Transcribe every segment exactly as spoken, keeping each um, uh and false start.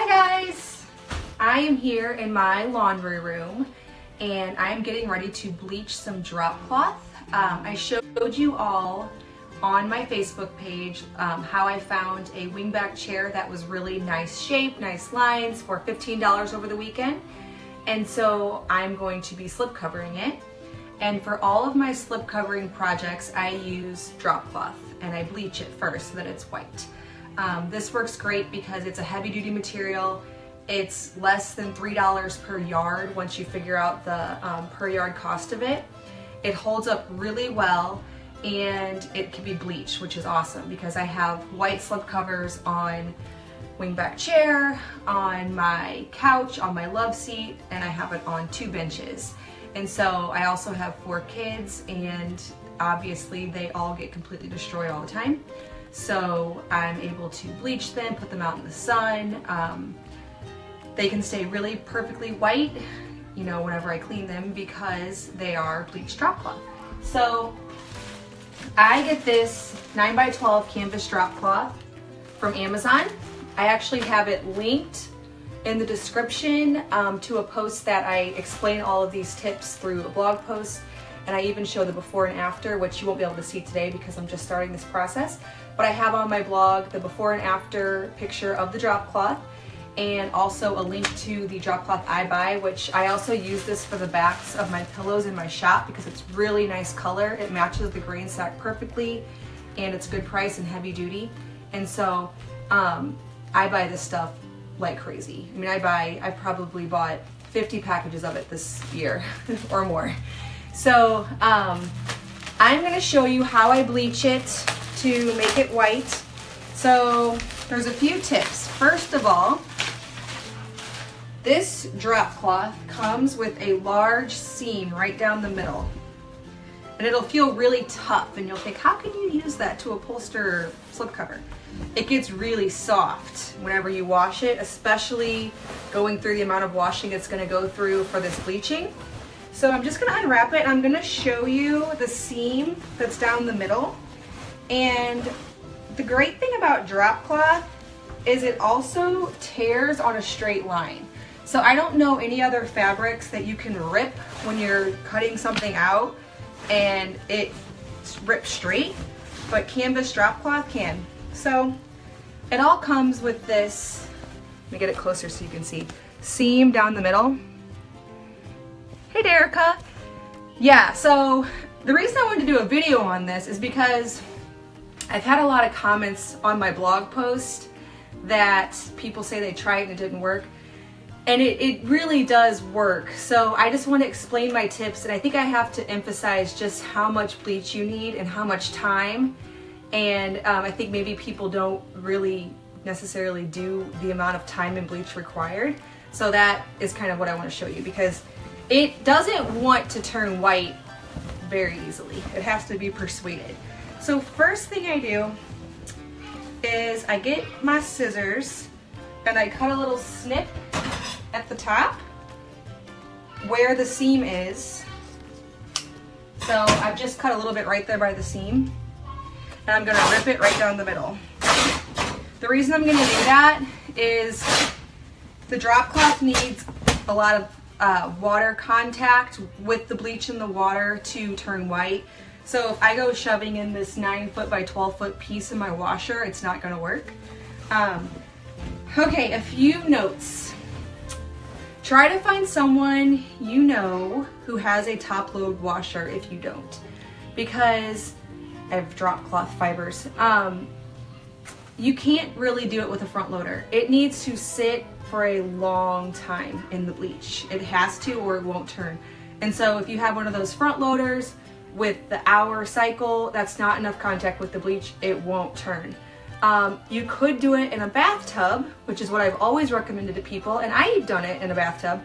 Hi guys! I am here in my laundry room and I am getting ready to bleach some drop cloth. Um, I showed you all on my Facebook page um, how I found a wingback chair that was really nice shape, nice lines for fifteen dollars over the weekend. And so I'm going to be slip covering it. And for all of my slip covering projects, I use drop cloth and I bleach it first so that it's white. Um, this works great because it's a heavy duty material. It's less than three dollars per yard once you figure out the um, per yard cost of it. It holds up really well and it can be bleached, which is awesome because I have white slip covers on wingback chair, on my couch, on my love seat, and I have it on two benches. And so I also have four kids and obviously they all get completely destroyed all the time. So I'm able to bleach them, put them out in the sun. Um, they can stay really perfectly white, you know, whenever I clean them because they are bleached drop cloth. So I get this nine by twelve canvas drop cloth from Amazon. I actually have it linked in the description um, to a post that I explain all of these tips through a blog post, and I even show the before and after, which you won't be able to see today because I'm just starting this process. But I have on my blog the before and after picture of the drop cloth and also a link to the drop cloth I buy, which I also use this for the backs of my pillows in my shop because it's really nice color. It matches the grain sack perfectly and it's a good price and heavy duty. And so um, I buy this stuff like crazy. I mean, I buy, I probably bought fifty packages of it this year or more. So um, I'm gonna show you how I bleach it to make it white. So there's a few tips. First of all, this drop cloth comes with a large seam right down the middle. And it'll feel really tough and you'll think, how can you use that to upholster slipcover? It gets really soft whenever you wash it, especially going through the amount of washing it's gonna go through for this bleaching. So I'm just gonna unwrap it and I'm gonna show you the seam that's down the middle. And the great thing about drop cloth is it also tears on a straight line. So I don't know any other fabrics that you can rip when you're cutting something out and it rips straight, but canvas drop cloth can. So it all comes with this, let me get it closer so you can see, seam down the middle. Hey Derica. Yeah, so the reason I wanted to do a video on this is because I've had a lot of comments on my blog post that people say they tried and it didn't work. And it, it really does work. So I just want to explain my tips, and I think I have to emphasize just how much bleach you need and how much time. And um, I think maybe people don't really necessarily do the amount of time and bleach required. So that is kind of what I want to show you, because it doesn't want to turn white very easily. It has to be persuaded. So first thing I do is I get my scissors and I cut a little snip at the top where the seam is. So I've just cut a little bit right there by the seam, and I'm gonna rip it right down the middle. The reason I'm gonna do that is the drop cloth needs a lot of uh, water contact with the bleach in the water to turn white. So if I go shoving in this nine foot by twelve foot piece in my washer, it's not gonna work. Um, okay, a few notes. Try to find someone you know who has a top load washer if you don't, because I have drop cloth fibers. Um, you can't really do it with a front loader. It needs to sit for a long time in the bleach. It has to, or it won't turn. And so if you have one of those front loaders with the hour cycle, that's not enough contact with the bleach, it won't turn. Um, you could do it in a bathtub, which is what I've always recommended to people, and I've done it in a bathtub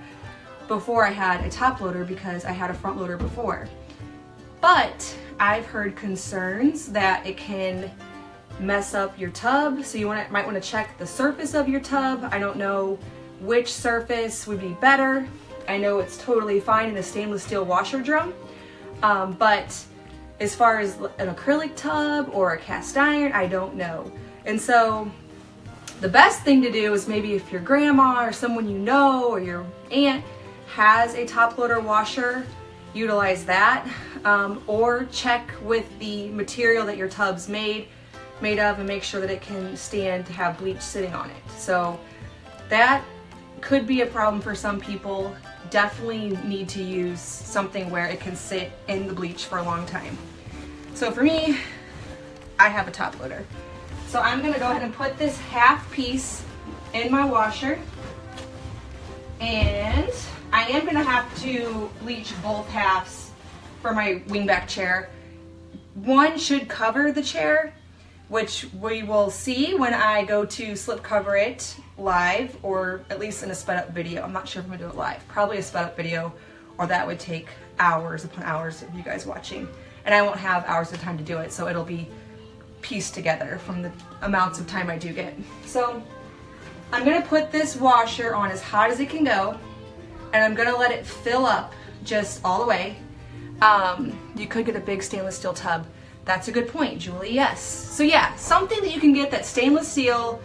before I had a top loader because I had a front loader before. But I've heard concerns that it can mess up your tub, so you wanna, might want to check the surface of your tub. I don't know which surface would be better. I know it's totally fine in a stainless steel washer drum, um, but as far as an acrylic tub or a cast iron, I don't know. And so the best thing to do is maybe if your grandma or someone you know or your aunt has a top loader washer, utilize that, um, or check with the material that your tub's made made of and make sure that it can stand to have bleach sitting on it. So that could be a problem for some people. Definitely need to use something where it can sit in the bleach for a long time. So for me, I have a top loader. So I'm gonna go ahead and put this half piece in my washer, and I am gonna have to bleach both halves for my wingback chair. One should cover the chair, which we will see when I go to slip cover it live, or at least in a sped up video. I'm not sure if I'm gonna do it live, probably a sped up video, or that would take hours upon hours of you guys watching. And I won't have hours of time to do it, so it'll be pieced together from the amounts of time I do get. So I'm gonna put this washer on as hot as it can go, and I'm gonna let it fill up just all the way. Um, you could get a big stainless steel tub. That's a good point, Julie, yes. So yeah, something that you can get that's stainless steel,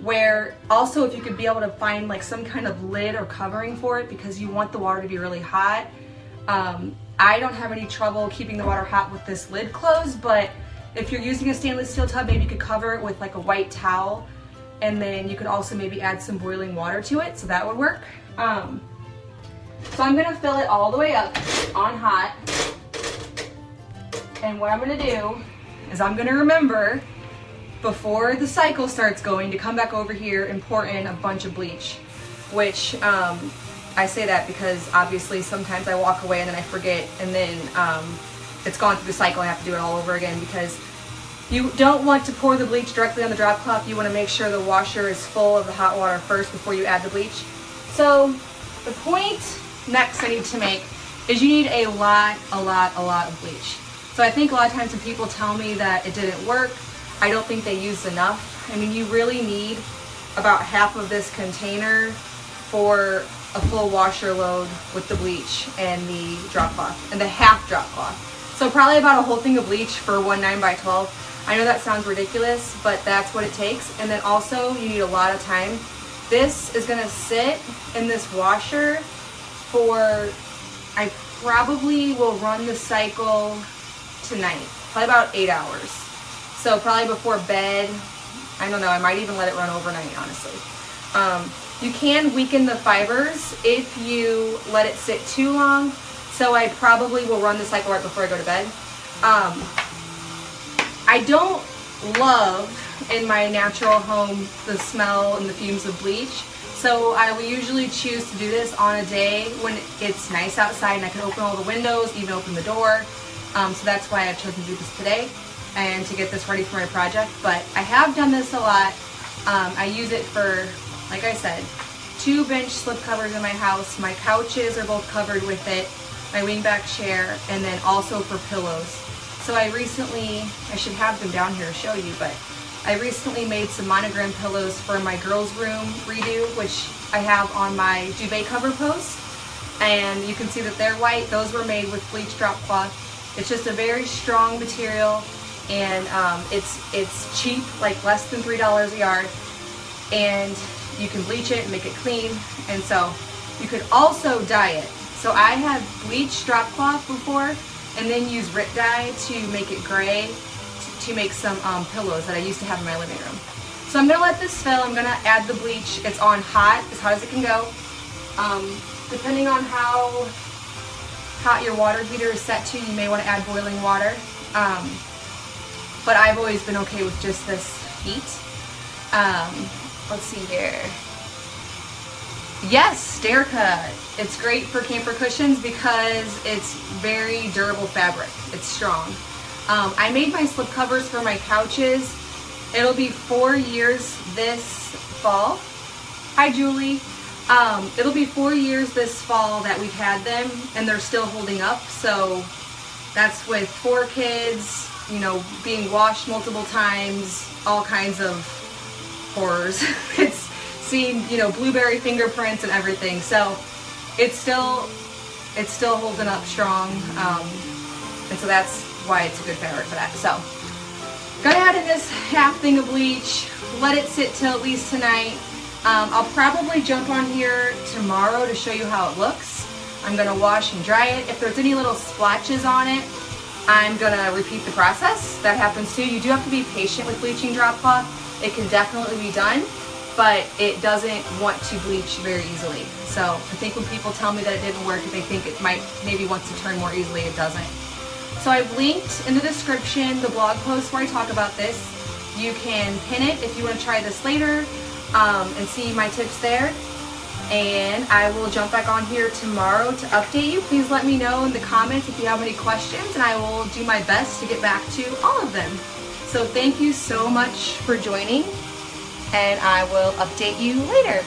where also if you could be able to find like some kind of lid or covering for it, because you want the water to be really hot. Um, I don't have any trouble keeping the water hot with this lid closed, but if you're using a stainless steel tub, maybe you could cover it with like a white towel, and then you could also maybe add some boiling water to it, so that would work. Um, So I'm gonna fill it all the way up on hot. And what I'm gonna do is I'm gonna remember before the cycle starts going to come back over here and pour in a bunch of bleach, which um, I say that because obviously sometimes I walk away and then I forget, and then um, it's gone through the cycle. I have to do it all over again, because you don't want to pour the bleach directly on the drop cloth. You wanna make sure the washer is full of the hot water first before you add the bleach. So the point next I need to make is you need a lot, a lot, a lot of bleach. So I think a lot of times when people tell me that it didn't work, I don't think they used enough. I mean, you really need about half of this container for a full washer load with the bleach and the drop cloth, and the half drop cloth. So probably about a whole thing of bleach for one nine by twelve. I know that sounds ridiculous, but that's what it takes. And then also you need a lot of time. This is gonna sit in this washer for, I probably will run the cycle tonight, probably about eight hours. So probably before bed, I don't know, I might even let it run overnight, honestly. Um, you can weaken the fibers if you let it sit too long, so I probably will run the cycle right before I go to bed. Um, I don't love in my natural home the smell and the fumes of bleach. So I will usually choose to do this on a day when it's nice outside and I can open all the windows, even open the door. Um, so that's why I've chosen to do this today and to get this ready for my project. But I have done this a lot. Um, I use it for, like I said, two bench slip covers in my house. My couches are both covered with it, my wingback chair, and then also for pillows. So I recently, I should have them down here to show you, but I recently made some monogram pillows for my girls' room redo, which I have on my duvet cover post. And you can see that they're white. Those were made with bleach drop cloth. It's just a very strong material, and um, it's, it's cheap, like less than three dollars a yard. And you can bleach it and make it clean. And so you could also dye it. So I have bleached drop cloth before and then use Rip Dye to make it gray, to make some um, pillows that I used to have in my living room. So I'm gonna let this fill. I'm gonna add the bleach. It's on hot, as hot as it can go. Um, depending on how hot your water heater is set to, you may wanna add boiling water. Um, but I've always been okay with just this heat. Um, let's see here. Yes, Derica. It's great for camper cushions because it's very durable fabric. It's strong. Um, I made my slip covers for my couches. It'll be four years this fall. Hi, Julie. Um, it'll be four years this fall that we've had them, and they're still holding up. So that's with four kids, you know, being washed multiple times, all kinds of horrors. It's seen, you know, blueberry fingerprints and everything. So it's still, it's still holding up strong. Um, and so that's why it's a good fabric for that. So go ahead in this half thing of bleach, let it sit till at least tonight. Um, I'll probably jump on here tomorrow to show you how it looks. I'm gonna wash and dry it. If there's any little splotches on it, I'm gonna repeat the process. That happens too. You do have to be patient with bleaching drop cloth. It can definitely be done, but it doesn't want to bleach very easily. So I think when people tell me that it didn't work, if they think it might maybe wants to turn more easily, it doesn't. So I've linked in the description the blog post where I talk about this. You can pin it if you want to try this later um, and see my tips there. And I will jump back on here tomorrow to update you. Please let me know in the comments if you have any questions, and I will do my best to get back to all of them. So thank you so much for joining, and I will update you later.